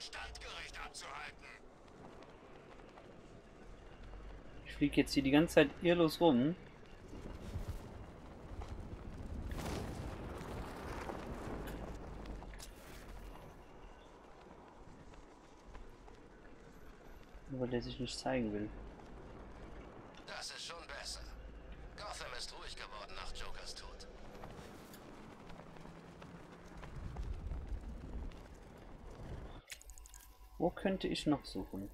standgerecht abzuhalten. Ich fliege jetzt hier die ganze Zeit irrlos rum. Nur weil der sich nicht zeigen will. Das ist schon besser. Gotham ist ruhig geworden nach Jokers Tod. Wo könnte ich noch suchen?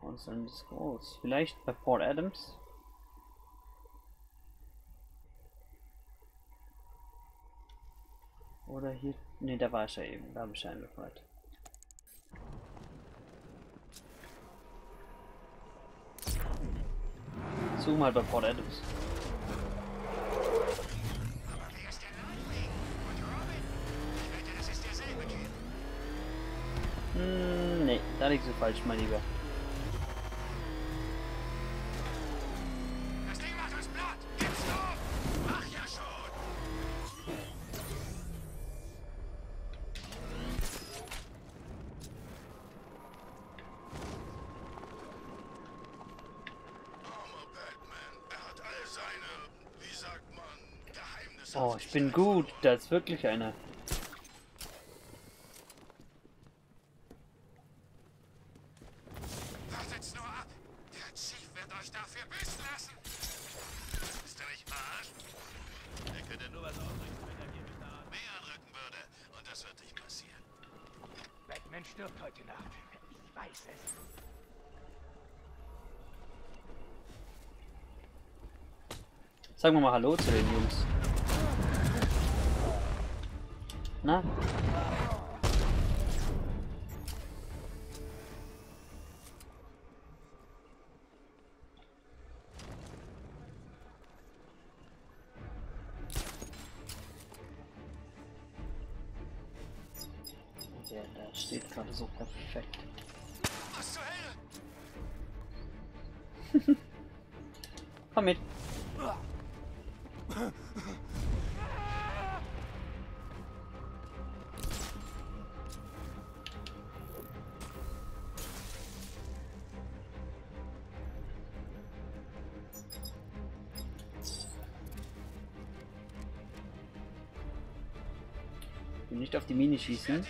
Wo ist denn das groß? Vielleicht bei Fort Adams? Oder hier. Ne, da war ich ja eben. Da habe ich einen befreit. Such mal bei Fort Adams. Aber wer ist der Nightwing? Und Robin? Ich wette, das ist derselbe Typ. Ne, da liegt so falsch, mein Lieber. Das Ding macht uns platt! Gib's drauf! Mach ja schon! Oh, ich bin gut. Da ist wirklich einer. Wartet's nur ab. Der Chief wird euch dafür bissen lassen. Ist er nicht verarscht? Er könnte nur was ausrichten, wenn er hier mit der Armee anrücken würde. Und das wird nicht passieren. Batman stirbt heute Nacht. Ich weiß es. Sagen wir mal Hallo zu den Jungs. Na? Der da steht gerade so perfekt. Was zur Hölle? Komm mit. Nicht auf die Mine schießen.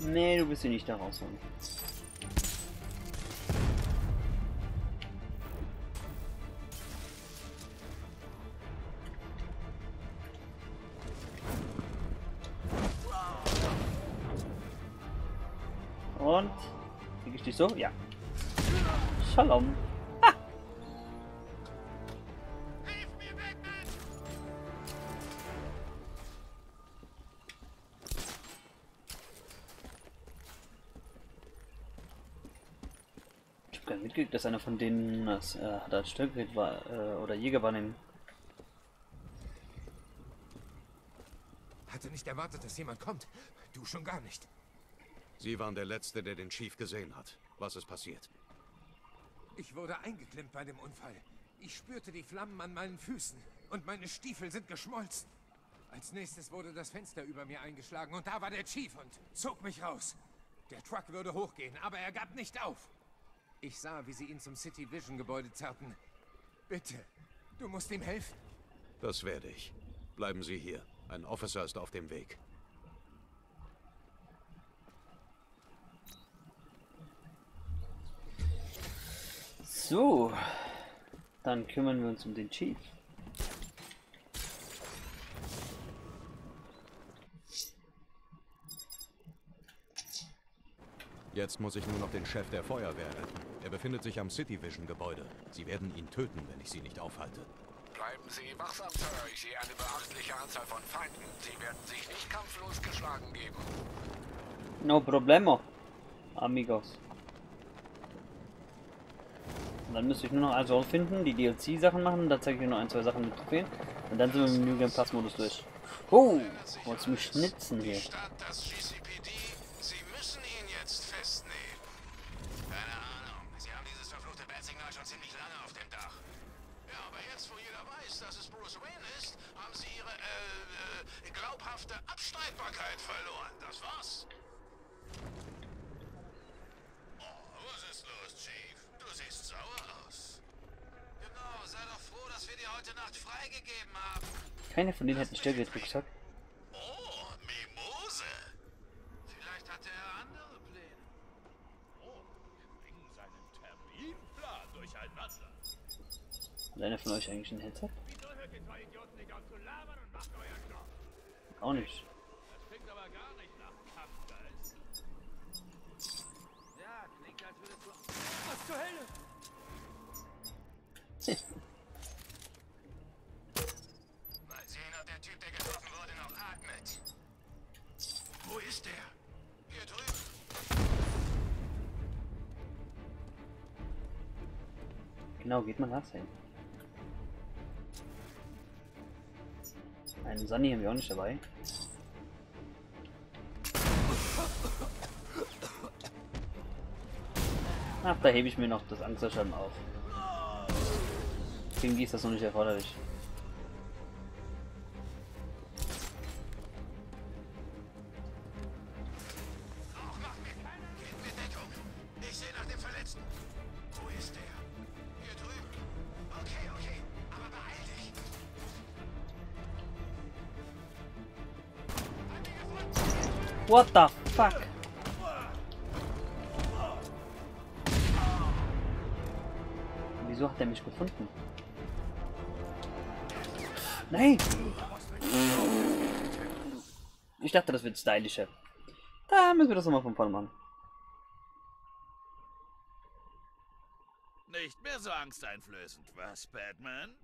Nee, du wirst sie nicht da rausholen. Und? Krieg ich dich so? Ja. Shalom. Mitgekriegt, dass einer von denen das hat als Störgerät war oder Jäger wahrnehmen. Hatte nicht erwartet, dass jemand kommt. Du schon gar nicht. Sie waren der Letzte, der den Chief gesehen hat. Was ist passiert? Ich wurde eingeklemmt bei dem Unfall. Ich spürte die Flammen an meinen Füßen und meine Stiefel sind geschmolzen. Als nächstes wurde das Fenster über mir eingeschlagen und da war der Chief und zog mich raus. Der Truck würde hochgehen, aber er gab nicht auf. Ich sah, wie sie ihn zum City Vision Gebäude zerrten. Bitte, du musst ihm helfen. Das werde ich. Bleiben Sie hier. Ein Officer ist auf dem Weg. So, dann kümmern wir uns um den Chief. Jetzt muss ich nur noch den Chef der Feuerwehr retten. Er befindet sich am City Vision Gebäude. Sie werden ihn töten, wenn ich sie nicht aufhalte. Bleiben Sie wachsam, Sir. Ich sehe eine beachtliche Anzahl von Feinden. Sie werden sich nicht kampflos geschlagen geben. No problemo, amigos. Und dann müsste ich nur noch Azrael finden, die DLC-Sachen machen. Da zeige ich nur noch ein, zwei Sachen mit Trophäen. Und dann sind wir im New Game Pass Modus durch. Oh, wolltest du mich schnitzen hier? Ziemlich lange auf dem Dach. Ja, aber jetzt, wo jeder weiß, dass es glaubhafte Abstreitbarkeit verloren. Das war's. Oh, was ist los, Chief? Du siehst sauer aus. Genau, sei doch froh, dass wir dir heute Nacht freigegeben haben. Keiner von denen hat einen Stärke-Rucksack. Oh, Mimose. Vielleicht hatte er andere Pläne. Oh, wir bringen seinen Terminplan durcheinander. Hat einer von euch eigentlich ein Headset? Auch nicht. Das klingt aber gar nicht nach Kampfgeist. Ja, klingt als würde du... Was zur Hölle? Mal sehen, ob der Typ, der getroffen wurde, noch atmet. Wo ist der? Hier drüben. Genau, geht mal nachsehen. Einen Sunny haben wir auch nicht dabei. Ach, da hebe ich mir noch das Angstschreiben auf. Gegen die ist das noch nicht erforderlich. What the fuck? Wieso hat er mich gefunden? Nein! Ich dachte, das wird stylischer. Da müssen wir das nochmal von vorne machen. Nicht mehr so angsteinflößend, was, Batman?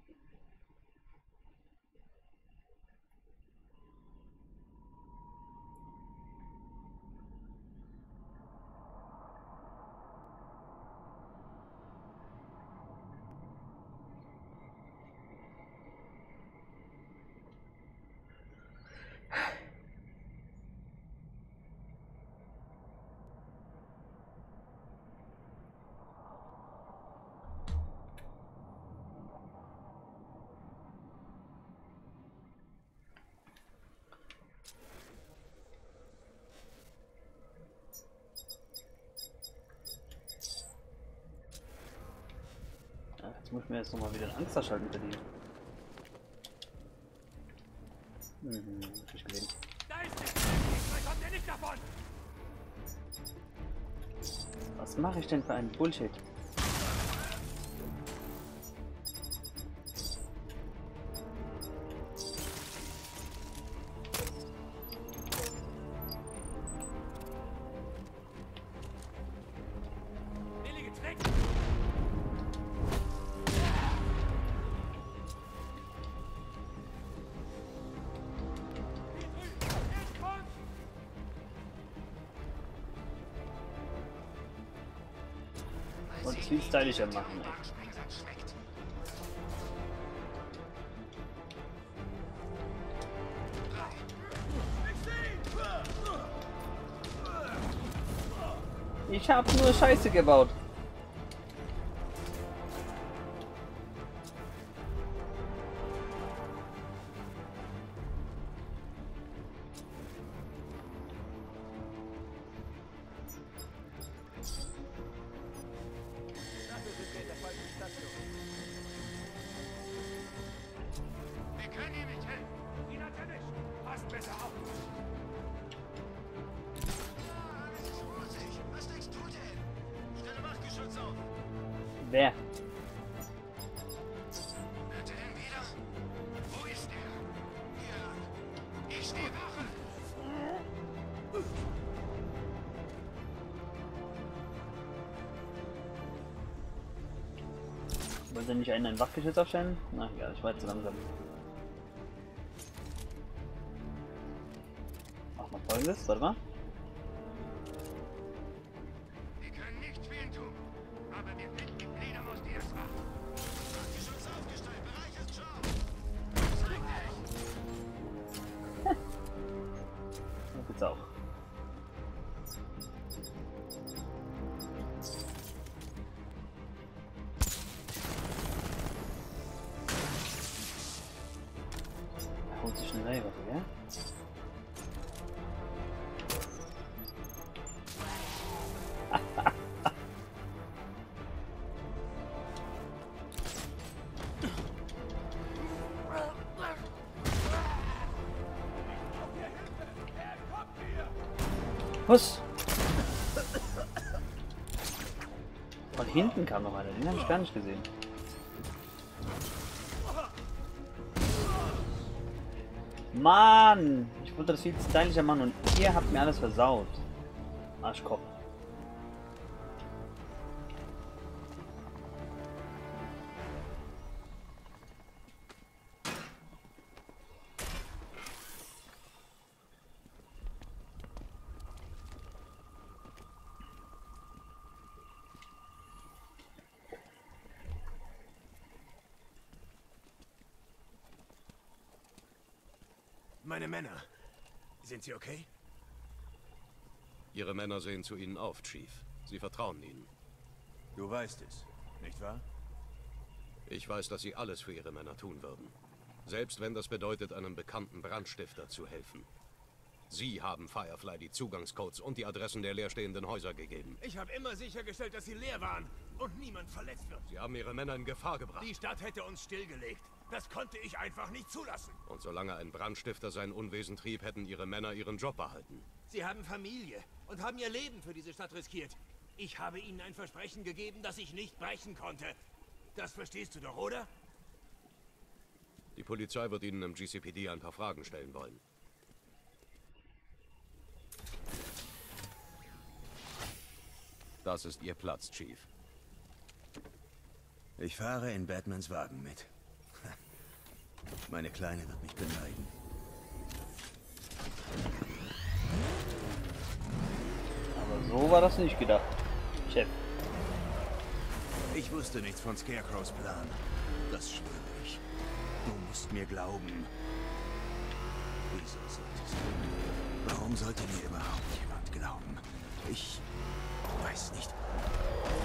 Muss mir jetzt nochmal wieder einen Angsterschall hinterlegen. Mhm, hab ich gesehen. Da ist der! Da kommt der nicht davon! Was mache ich denn für einen Bullshit? Und viel stylischer machen. Ey. Ich habe nur Scheiße gebaut. Wer? Hört ihr den wieder? Wo ist der? Hier lang. Ich stehe Wache. Wollt ihr nicht einen Wachgeschütz aufstellen? Na ja, ich war jetzt zu langsam. Mach mal Folgendes, warte mal. Auch. Da holt sich eine neue Waffe, ja? Was? Von hinten kam noch einer, den habe ich gar nicht gesehen. Mann! Ich wollte das viel stylischer machen und ihr habt mir alles versaut. Arschkopf. Meine Männer. Sind sie okay? Ihre Männer sehen zu Ihnen auf, Chief. Sie vertrauen Ihnen. Du weißt es, nicht wahr? Ich weiß, dass Sie alles für Ihre Männer tun würden. Selbst wenn das bedeutet, einem bekannten Brandstifter zu helfen. Sie haben Firefly die Zugangscodes und die Adressen der leerstehenden Häuser gegeben. Ich habe immer sichergestellt, dass sie leer waren und niemand verletzt wird. Sie haben Ihre Männer in Gefahr gebracht. Die Stadt hätte uns stillgelegt. Das konnte ich einfach nicht zulassen. Und solange ein Brandstifter sein Unwesen trieb, hätten Ihre Männer ihren Job behalten. Sie haben Familie und haben Ihr Leben für diese Stadt riskiert. Ich habe Ihnen ein Versprechen gegeben, das ich nicht brechen konnte. Das verstehst du doch, oder? Die Polizei wird Ihnen im GCPD ein paar Fragen stellen wollen. Das ist Ihr Platz, Chief. Ich fahre in Batmans Wagen mit. Meine Kleine wird mich beneiden. Aber so war das nicht gedacht, Chef. Ich wusste nichts von Scarecrows Plan. Das schwöre ich. Du musst mir glauben. Wieso solltest du? Warum sollte mir überhaupt jemand glauben? Ich weiß nicht,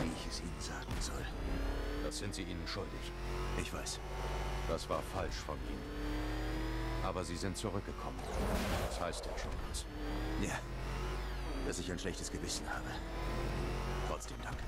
wie ich es Ihnen sagen soll. Das sind Sie Ihnen schuldig. Ich weiß. Das war falsch von Ihnen. Aber Sie sind zurückgekommen. Das heißt ja schon was. Ja. Dass ich ein schlechtes Gewissen habe. Trotzdem danke.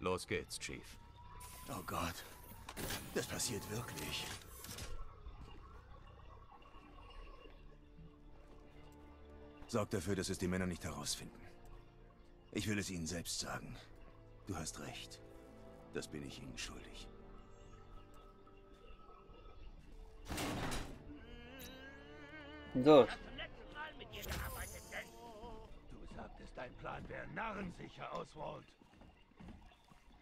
Los geht's, Chief. Oh Gott, das passiert wirklich. Sorgt dafür, dass es die Männer nicht herausfinden. Ich will es Ihnen selbst sagen. Du hast recht. Das bin ich Ihnen schuldig. So. Du sagtest, dein Plan wäre narrensicher, Oswald.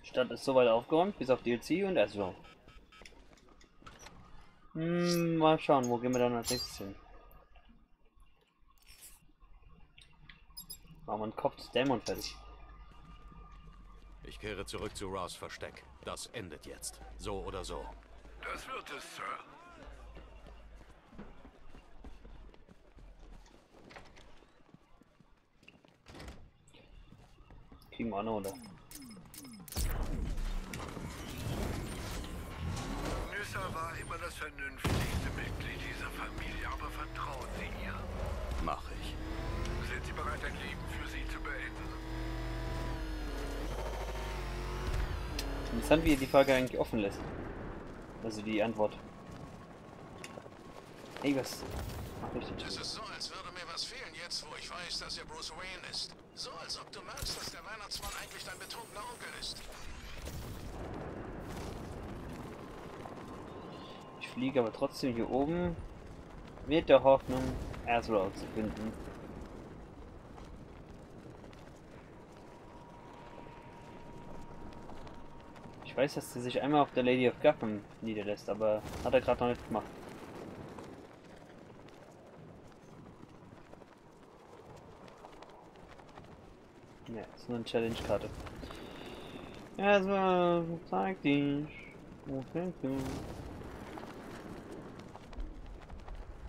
Die Stadt ist soweit aufgeräumt, bis auf DLC und Azrael. Mal schauen, wo gehen wir dann als nächstes hin? Machen wir einen Kopf des Dämon fertig. Ich kehre zurück zu Ra's Versteck. Das endet jetzt. So oder so. Das wird es, Sir. Kriegen wir auch noch, oder? War immer das vernünftigste Mitglied dieser Familie, aber vertrauen Sie ihr? Mach ich. Sind Sie bereit, ein Leben für sie zu beenden? Interessant, wie ihr die Frage eigentlich offen lässt. Also die Antwort. Ey, was? Mach ich das? Es ist so, als würde mir was fehlen jetzt, wo ich weiß, dass er Bruce Wayne ist. So, als ob du merkst, dass der Weihnachtsmann eigentlich dein betrunkener Onkel ist. Fliege aber trotzdem hier oben mit der Hoffnung, Azrael zu finden. Ich weiß, dass sie sich einmal auf der Lady of Gotham niederlässt, aber hat er gerade noch nicht gemacht. Ja, ist nur eine Challenge-Karte. Azrael, zeig dich. Wo fängst du?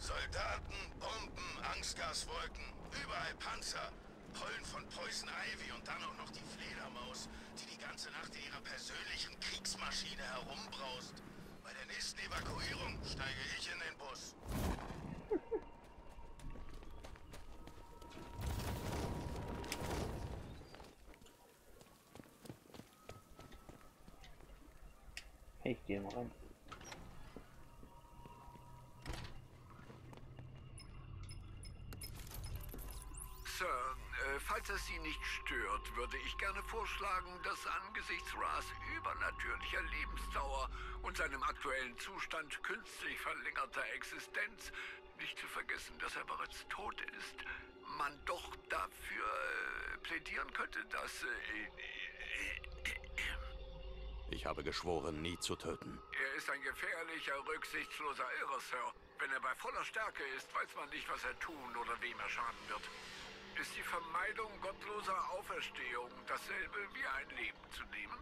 Soldaten, Bomben, Angstgaswolken, überall Panzer. Pollen von Poison Ivy und dann auch noch die Fledermaus, die die ganze Nacht in ihrer persönlichen Kriegsmaschine herumbraust. Bei der nächsten Evakuierung steige ich in den Bus. Hey, ich gehe mal rein. Sir, falls es Sie nicht stört, würde ich gerne vorschlagen, dass angesichts Ra's übernatürlicher Lebensdauer und seinem aktuellen Zustand künstlich verlängerter Existenz, nicht zu vergessen, dass er bereits tot ist, man doch dafür plädieren könnte, dass... Ich habe geschworen, nie zu töten. Er ist ein gefährlicher, rücksichtsloser Irrer, Sir. Wenn er bei voller Stärke ist, weiß man nicht, was er tun oder wem er schaden wird. Ist die Vermeidung gottloser Auferstehung dasselbe wie ein Leben zu nehmen?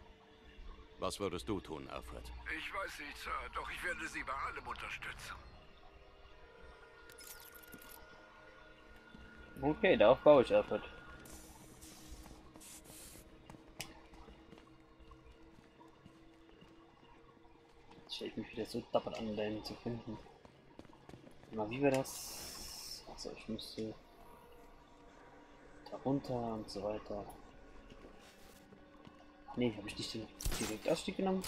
Was würdest du tun, Alfred? Ich weiß nicht, Sir, doch ich werde Sie bei allem unterstützen. Okay, darauf baue ich, Alfred. Ich mich wieder so dappert an, da zu finden. Mal wie wir das. Achso, ich müsste da runter und so weiter. Ach nee, habe ich nicht den Direktausstieg genommen.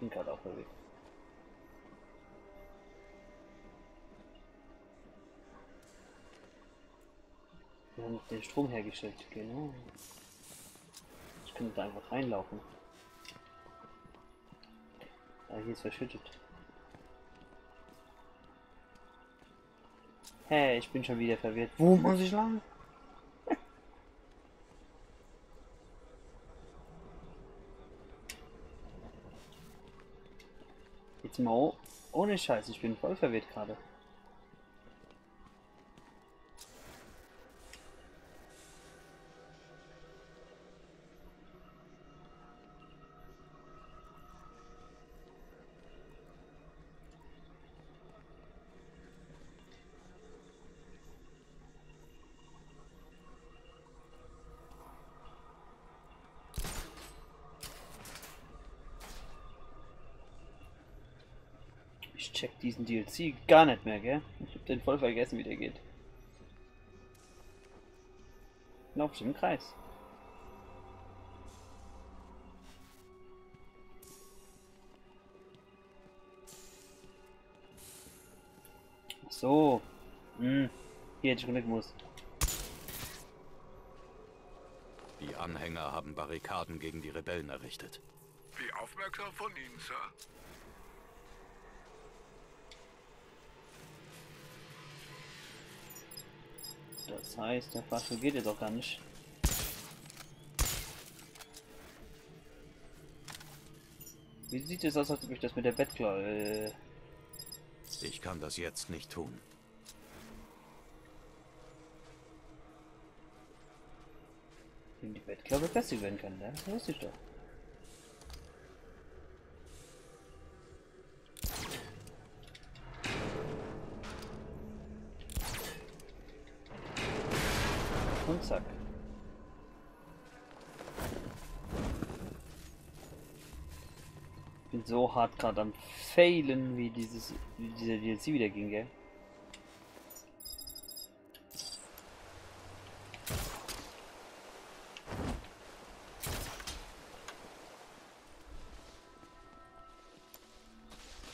Bin gerade auf dem Weg. Wir haben den Strom hergestellt, genau. Ich könnte da einfach reinlaufen. Ah, hier ist verschüttet. Hey, ich bin schon wieder verwirrt. Wo muss ich lang? Jetzt mal ohne Scheiß, ich bin voll verwirrt gerade. Ich check diesen DLC gar nicht mehr, gell? Ich hab den voll vergessen, wie der geht. Lauf ich im Kreis. Ach so. Hier hätte ich runtergemusst. Die Anhänger haben Barrikaden gegen die Rebellen errichtet. Wie aufmerksam von Ihnen, Sir. Das heißt, der Fahrstuhl geht jetzt auch gar nicht. Wie sieht es aus, als ob ich das mit der Bettklau... Ich kann das jetzt nicht tun. Wenn die Bettklau befestigt werden kann, ne? Das wusste ich doch. Und zack. Ich bin so hart gerade am Failen, wie dieser DLC wieder ging, gell?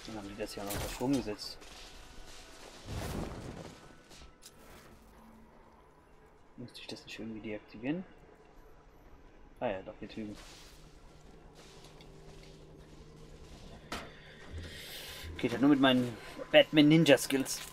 Dann haben die das ja noch auf Strom gesetzt. Müsste ich das nicht irgendwie deaktivieren? Ah ja, doch, hier drüben. Geht ja nur mit meinen Batman Ninja Skills.